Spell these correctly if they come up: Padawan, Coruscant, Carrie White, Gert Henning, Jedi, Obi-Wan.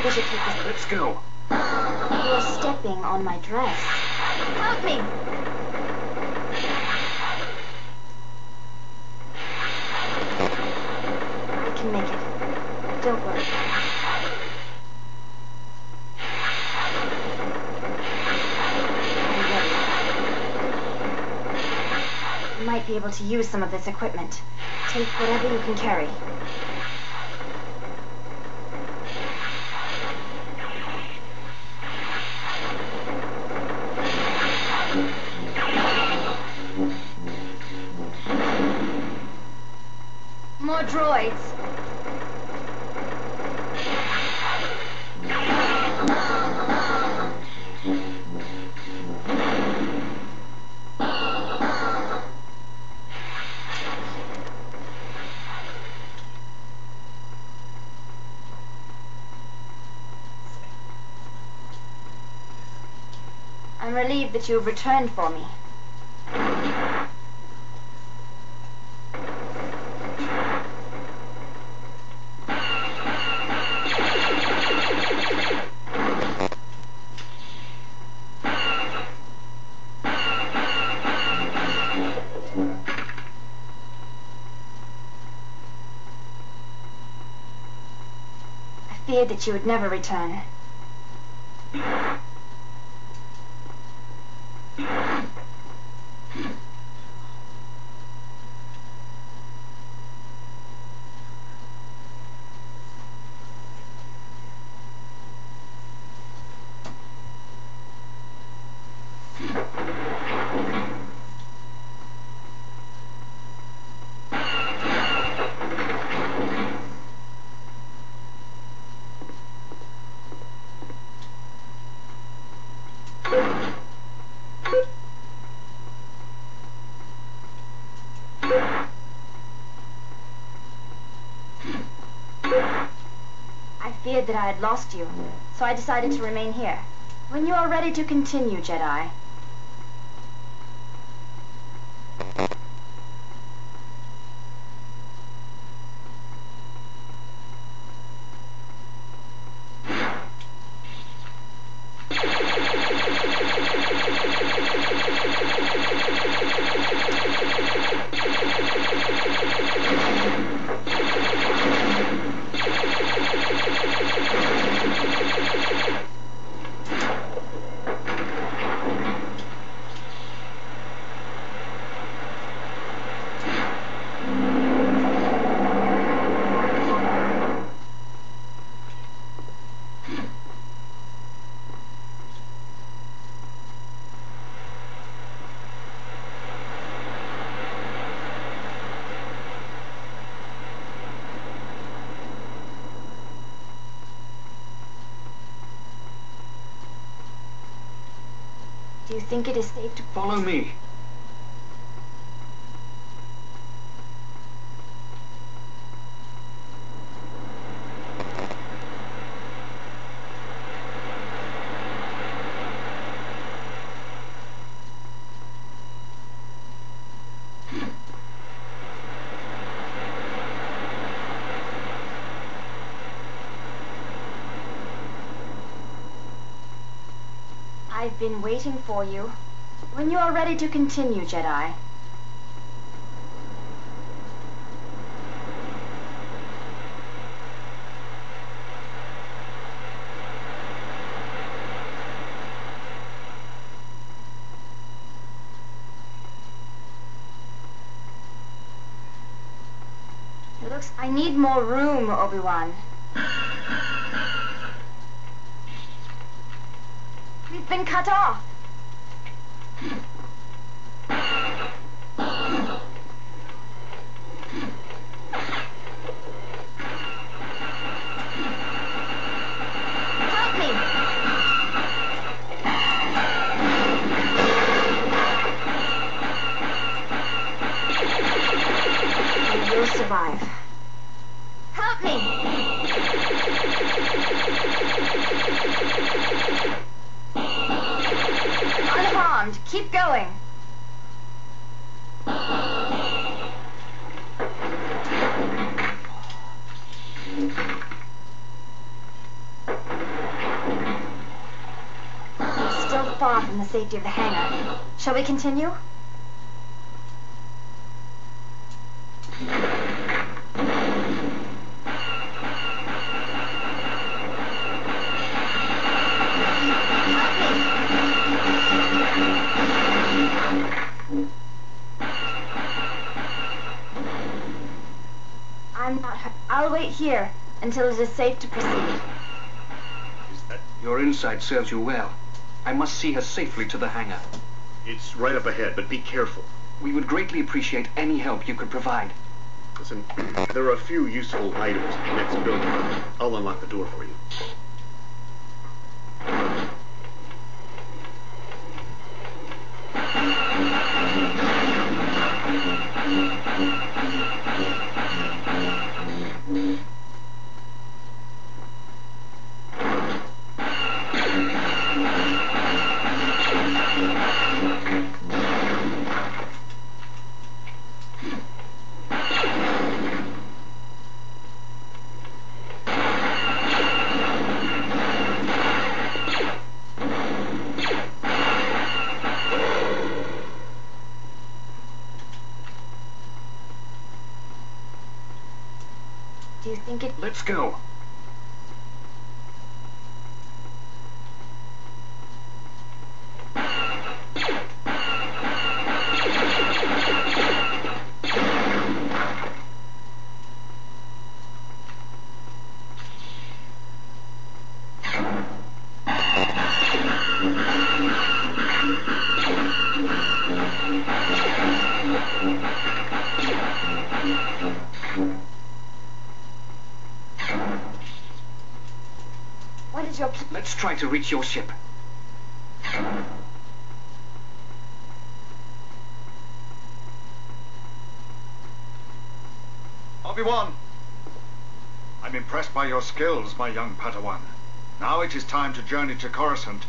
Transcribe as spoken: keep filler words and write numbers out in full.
able to take it. Let's go. You're stepping on my dress. Help me! I can make it. Don't worry. I'm ready. You might be able to use some of this equipment. Take whatever you can carry. More droids. I'm relieved that you have returned for me. Feared that you would never return. Feared that I had lost you, so I decided to remain here. When you are ready to continue, Jedi. Do you think it is safe to follow me? I've been waiting for you. When you are ready to continue, Jedi. It looks... I need more room, Obi-Wan. We've been cut off. Help me! I will survive. Help me! Unharmed. Keep going. the safety of the hangar. Shall we continue? I'm not hurt. I'll wait here until it is safe to proceed. Your insight serves you well. I must see her safely to the hangar. It's right up ahead, but be careful. We would greatly appreciate any help you could provide. Listen, there are a few useful items in the next building. I'll unlock the door for you. Do you think it... Let's go. Let's try to reach your ship. Obi-Wan! I'm impressed by your skills, my young Padawan. Now it is time to journey to Coruscant